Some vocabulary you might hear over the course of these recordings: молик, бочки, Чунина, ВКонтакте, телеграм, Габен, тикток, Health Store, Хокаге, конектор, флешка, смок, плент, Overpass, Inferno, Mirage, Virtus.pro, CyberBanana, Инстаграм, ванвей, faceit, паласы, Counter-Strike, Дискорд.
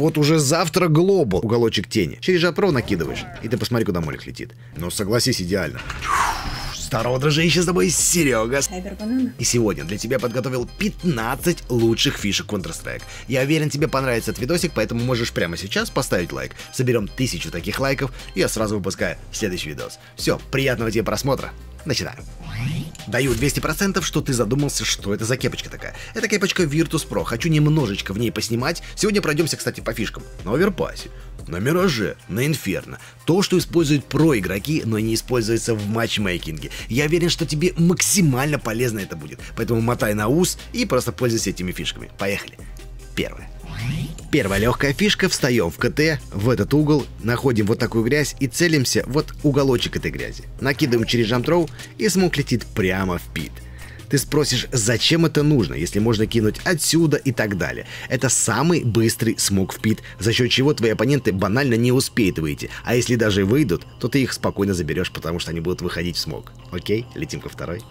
Вот уже завтра глобу, уголочек тени. Через жапро накидываешь. И ты посмотри, куда молик летит. Ну, согласись, идеально. Здорово, дружище, с тобой Серега. CyberBanana. И сегодня для тебя подготовил 15 лучших фишек Counter-Strike. Я уверен, тебе понравится этот видосик, поэтому можешь прямо сейчас поставить лайк. Соберем 1000 таких лайков, и я сразу выпускаю следующий видос. Все, приятного тебе просмотра. Начинаем. Даю 200%, что ты задумался, что это за кепочка такая. Это кепочка Virtus.pro. Хочу немножечко в ней поснимать. Сегодня пройдемся, кстати, по фишкам. На Overpass, на Мираже, на Инферно. То, что используют про-игроки, но не используется в матчмейкинге. Я уверен, что тебе максимально полезно это будет. Поэтому мотай на ус и просто пользуйся этими фишками. Поехали. Первое. Первая легкая фишка. Встаем в КТ, в этот угол, находим вот такую грязь и целимся вот уголочек этой грязи. Накидываем через жамтроу, и смог летит прямо в пит. Ты спросишь, зачем это нужно, если можно кинуть отсюда и так далее. Это самый быстрый смог в пит, за счет чего твои оппоненты банально не успеют выйти. А если даже выйдут, то ты их спокойно заберешь, потому что они будут выходить в смог. Окей, летим ко второй.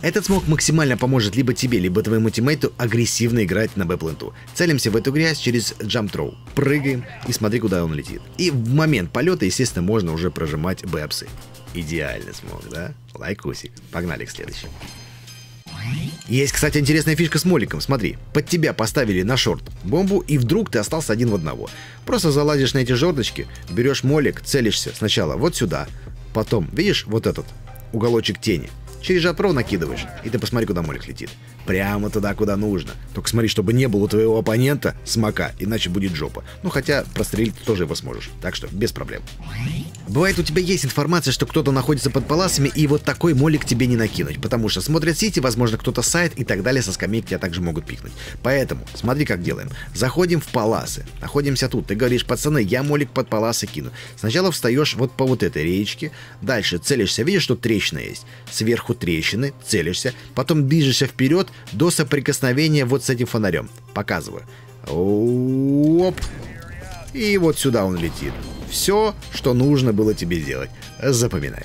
Этот смог максимально поможет либо тебе, либо твоему тиммейту агрессивно играть на бэпленту. Целимся в эту грязь через джамп-троу. Прыгаем и смотри, куда он летит. И в момент полета, естественно, можно уже прожимать бэпсы. Идеальный смог, да? Лайкусик. Погнали к следующему. Есть, кстати, интересная фишка с моликом. Смотри, под тебя поставили на шорт бомбу, и вдруг ты остался один в одного. Просто залазишь на эти жердочки, берешь молик, целишься сначала вот сюда, потом, видишь, вот этот уголочек тени. Через жапро накидываешь, и ты посмотри, куда молик летит. Прямо туда, куда нужно. Только смотри, чтобы не было у твоего оппонента смока, иначе будет жопа. Ну, хотя прострелить ты тоже его сможешь, так что без проблем. Бывает, у тебя есть информация, что кто-то находится под паласами, и вот такой молик тебе не накинуть, потому что смотрят сити, возможно, кто-то сайт и так далее, со скамейки тебя также могут пикнуть. Поэтому смотри, как делаем. Заходим в паласы, находимся тут, ты говоришь, пацаны, я молик под паласы кину. Сначала встаешь вот по вот этой речке, дальше целишься, видишь, что трещина есть. Сверху трещины, целишься, потом движешься вперед до соприкосновения вот с этим фонарем. Показываю. Оп. И вот сюда он летит. Все, что нужно было тебе делать. Запоминай.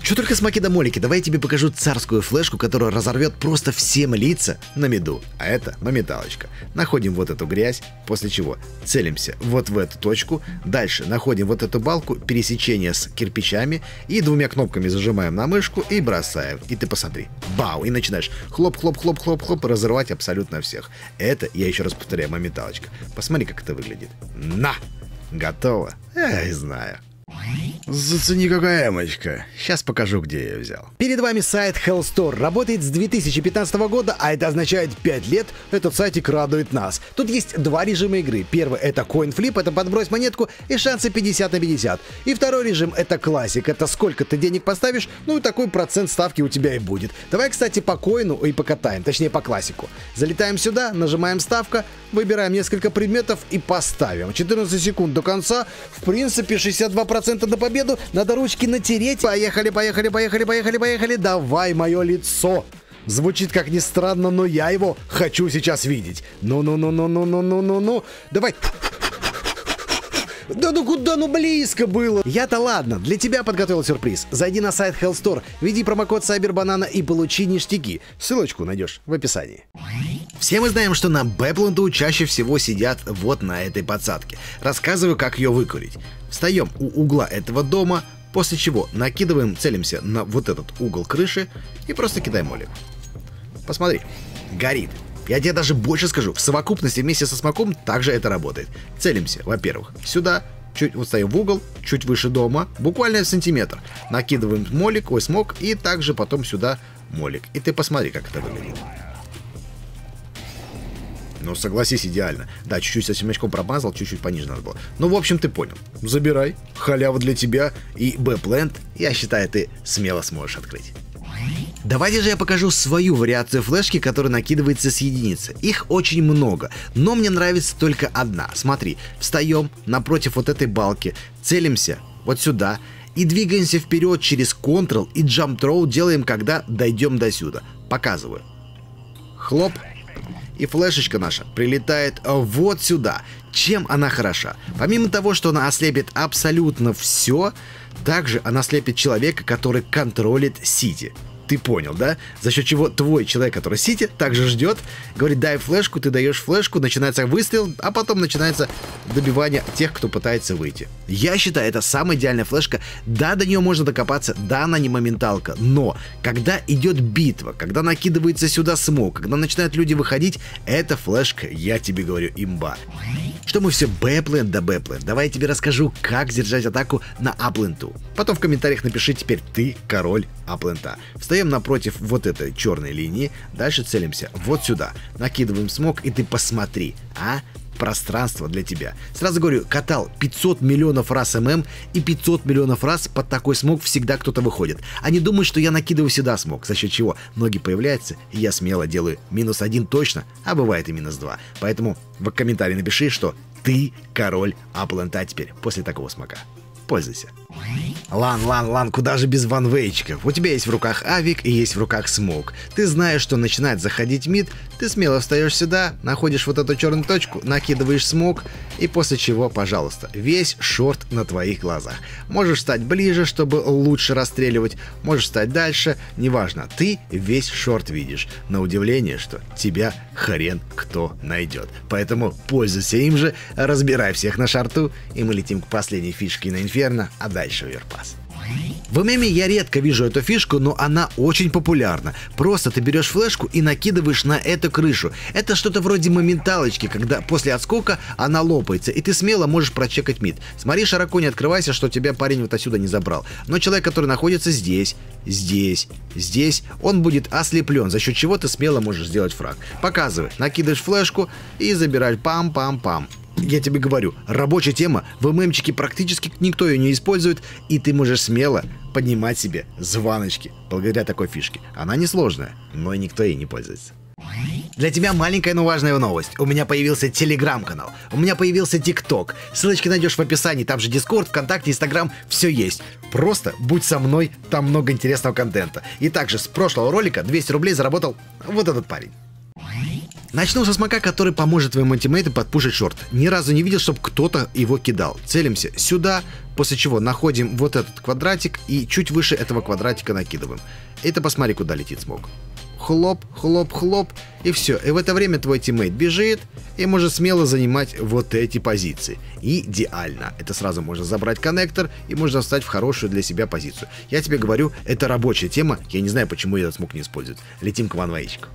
Что только смоки да молики, давай я тебе покажу царскую флешку, которая разорвет просто всем лица на меду. А это мометалочка. Находим вот эту грязь, после чего целимся вот в эту точку. Дальше находим вот эту балку, пересечение с кирпичами. И двумя кнопками зажимаем на мышку и бросаем. И ты посмотри. Бау! И начинаешь хлоп-хлоп-хлоп-хлоп-хлоп разорвать абсолютно всех. Это, я еще раз повторяю, мометалочка. Посмотри, как это выглядит. На! Готово? Я знаю. Зацени, какая эмочка. Сейчас покажу, где я ее взял. Перед вами сайт Health Store. Работает с 2015 года, а это означает 5 лет. Этот сайтик радует нас. Тут есть два режима игры. Первый — это coin flip, это подбрось монетку и шансы 50 на 50. И второй режим — это классик, это сколько ты денег поставишь, ну и такой процент ставки у тебя и будет. Давай, кстати, по коину и покатаем, точнее по классику. Залетаем сюда, нажимаем ставка, выбираем несколько предметов и поставим. 14 секунд до конца, в принципе 62% на победу, надо ручки натереть. Поехали, поехали, поехали, поехали, поехали. Давай мое лицо. Звучит как ни странно, но я его хочу сейчас видеть. Ну-ну-ну-ну-ну-ну-ну-ну-ну. Давай. Да ну куда, ну близко было. Я-то ладно, для тебя подготовил сюрприз. Зайди на сайт Health Store, введи промокод CyberBanana и получи ништяки. Ссылочку найдешь в описании. Все мы знаем, что на бэпленту чаще всего сидят вот на этой подсадке. Рассказываю, как ее выкурить. Встаем у угла этого дома, после чего накидываем, целимся на вот этот угол крыши и просто кидаем молик. Посмотри, горит. Я тебе даже больше скажу, в совокупности вместе со смоком также это работает. Целимся, во-первых, сюда, чуть вот встаем в угол, чуть выше дома, буквально сантиметр. Накидываем молик, ой, смок, и также потом сюда молик. И ты посмотри, как это выглядит. Ну, согласись, идеально. Да, чуть-чуть со семечком промазал, чуть-чуть пониже надо было. Ну, в общем, ты понял. Забирай, халява для тебя и бэплэнд, я считаю, ты смело сможешь открыть. Давайте же я покажу свою вариацию флешки, которая накидывается с единицы. Их очень много, но мне нравится только одна. Смотри, встаем напротив вот этой балки, целимся вот сюда и двигаемся вперед через Ctrl и Jump Throw делаем, когда дойдем до сюда. Показываю. Хлоп. И флешечка наша прилетает вот сюда. Чем она хороша? Помимо того, что она ослепит абсолютно все, также она ослепит человека, который контролит сити. ты понял, да? За счет чего твой человек, который сидит, также ждет, говорит, дай флешку, ты даешь флешку, начинается выстрел, а потом начинается добивание тех, кто пытается выйти. Я считаю, это самая идеальная флешка. Да, до нее можно докопаться, да, она не моменталка, но когда идет битва, когда накидывается сюда смог, когда начинают люди выходить, эта флешка, я тебе говорю, имба. Что мы все бэплент да бэплент. Давай я тебе расскажу, как держать атаку на апленту. Потом в комментариях напиши теперь ты король аплента. Встаем напротив вот этой черной линии, дальше целимся вот сюда, накидываем смог и ты посмотри, а? Пространство для тебя. Сразу говорю, катал 500 миллионов раз ММ и 500 миллионов раз под такой смог всегда кто-то выходит. Они думают, что я накидываю сюда смог, за счет чего ноги появляются, и я смело делаю -1 точно, а бывает и -2. Поэтому в комментарии напиши, что ты король аплента теперь после такого смока. Пользуйся. Лан, куда же без ванвейчиков? У тебя есть в руках авик и есть в руках смог. Ты знаешь, что начинает заходить мид, ты смело встаешь сюда, находишь вот эту черную точку, накидываешь смог, и после чего, пожалуйста, весь шорт на твоих глазах. Можешь стать ближе, чтобы лучше расстреливать, можешь стать дальше, неважно, ты весь шорт видишь. На удивление, что тебя хрен кто найдет. Поэтому пользуйся им же, разбирай всех на шорту, и мы летим к последней фишке на Инферно, а дальше Overpass. В ММ я редко вижу эту фишку, но она очень популярна. Просто ты берешь флешку и накидываешь на эту крышу. Это что-то вроде моменталочки, когда после отскока она лопается, и ты смело можешь прочекать мид. Смотри широко, не открывайся, что тебя парень вот отсюда не забрал. Но человек, который находится здесь, здесь, он будет ослеплен, за счет чего ты смело можешь сделать фраг. Показывай, накидываешь флешку и забираешь пам-пам-пам. Я тебе говорю, рабочая тема, в ММчике практически никто ее не использует, и ты можешь смело поднимать себе званочки благодаря такой фишке. Она несложная, но и никто ей не пользуется. Для тебя маленькая, но важная новость. У меня появился телеграм-канал, у меня появился тикток. Ссылочки найдешь в описании, там же Дискорд, ВКонтакте, Инстаграм, все есть. Просто будь со мной, там много интересного контента. И также с прошлого ролика 200 рублей заработал вот этот парень. Начну со смока, который поможет твоему ультимейту подпушить шорт. Ни разу не видел, чтобы кто-то его кидал. Целимся сюда, после чего находим вот этот квадратик и чуть выше этого квадратика накидываем. Это посмотри, куда летит смог. Хлоп, хлоп, хлоп, и все. И в это время твой тиммейт бежит и может смело занимать вот эти позиции. Идеально. Это сразу можно забрать коннектор и можно встать в хорошую для себя позицию. Я тебе говорю, это рабочая тема. Я не знаю, почему этот смог не используют. Летим к ванвейчику.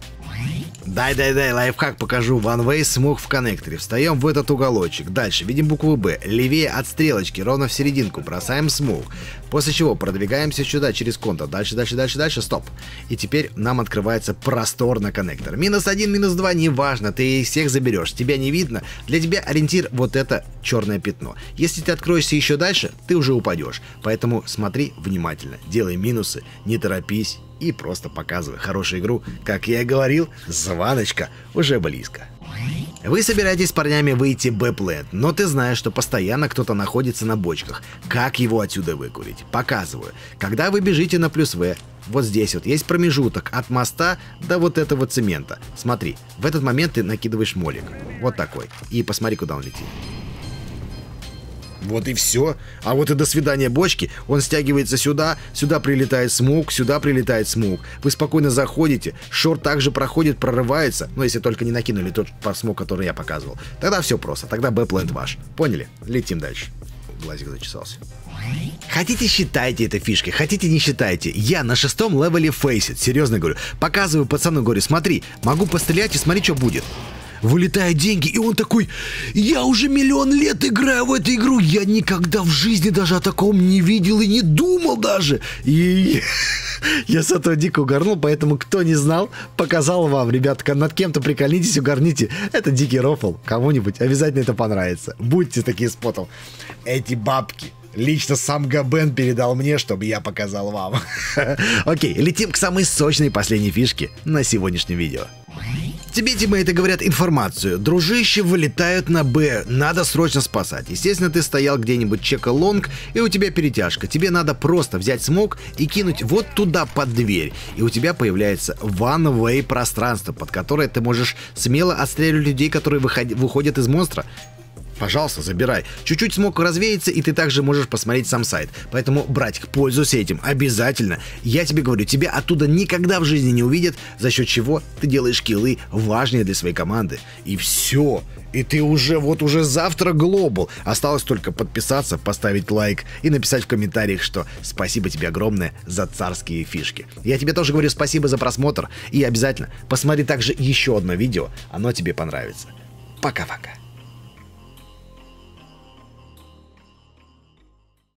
Дай, лайфхак покажу. Ванвей смог в коннекторе. Встаем в этот уголочек. Дальше видим букву Б. Левее от стрелочки, ровно в серединку. Бросаем смог. После чего продвигаемся сюда через контур. Дальше. Стоп. И теперь нам открывается простор на коннектор. -1, -2, неважно. Ты всех заберешь. Тебя не видно. Для тебя ориентир вот это черное пятно. Если ты откроешься еще дальше, ты уже упадешь. Поэтому смотри внимательно. Делай минусы. Не торопись. И просто показываю хорошую игру. Как я и говорил, званочка уже близко. Вы собираетесь с парнями выйти бэплэнд, но ты знаешь, что постоянно кто-то находится на бочках. Как его отсюда выкурить? Показываю. Когда вы бежите на +В, вот здесь вот есть промежуток от моста до вот этого цемента. Смотри, в этот момент ты накидываешь молик. Вот такой. И посмотри, куда он летит. Вот и все. А вот и до свидания бочки. Он стягивается сюда, сюда прилетает смог, сюда прилетает смог. Вы спокойно заходите. Шорт также проходит, прорывается. Но если только не накинули тот смог, который я показывал. Тогда все просто. Тогда бэплэнд ваш. Поняли? Летим дальше. Глазик зачесался. Хотите, считайте это фишкой, хотите, не считайте. Я на 6-м левеле фейсит. Серьезно говорю. Показываю пацану, говорю, смотри, могу пострелять и смотри, что будет. Вылетают деньги, и он такой, я уже миллион лет играю в эту игру, я никогда в жизни даже о таком не видел и не думал даже. И я с этого дико угорнул, поэтому кто не знал, показал вам, ребятка, над кем-то прикольнитесь, угорните. Это дикий рофл, кому-нибудь обязательно это понравится. Будьте такие спотом. Эти бабки. Лично сам Габен передал мне, чтобы я показал вам. Окей, летим к самой сочной последней фишке на сегодняшнем видео. Тебе тиммейты говорят информацию. Дружище, вылетают на Б. Надо срочно спасать. Естественно, ты стоял где-нибудь чека лонг, и у тебя перетяжка. Тебе надо просто взять смог и кинуть вот туда под дверь. И у тебя появляется one-way пространство, под которое ты можешь смело отстреливать людей, которые выходят из монстра. Пожалуйста, забирай. Чуть-чуть смог развеяться, и ты также можешь посмотреть сам сайт. Поэтому, братик, пользуйся этим. Обязательно. Я тебе говорю, тебя оттуда никогда в жизни не увидят, за счет чего ты делаешь киллы важные для своей команды. И все. И ты уже, вот уже завтра глобал. Осталось только подписаться, поставить лайк и написать в комментариях, что спасибо тебе огромное за царские фишки. Я тебе тоже говорю спасибо за просмотр. И обязательно посмотри также еще одно видео. Оно тебе понравится. Пока-пока.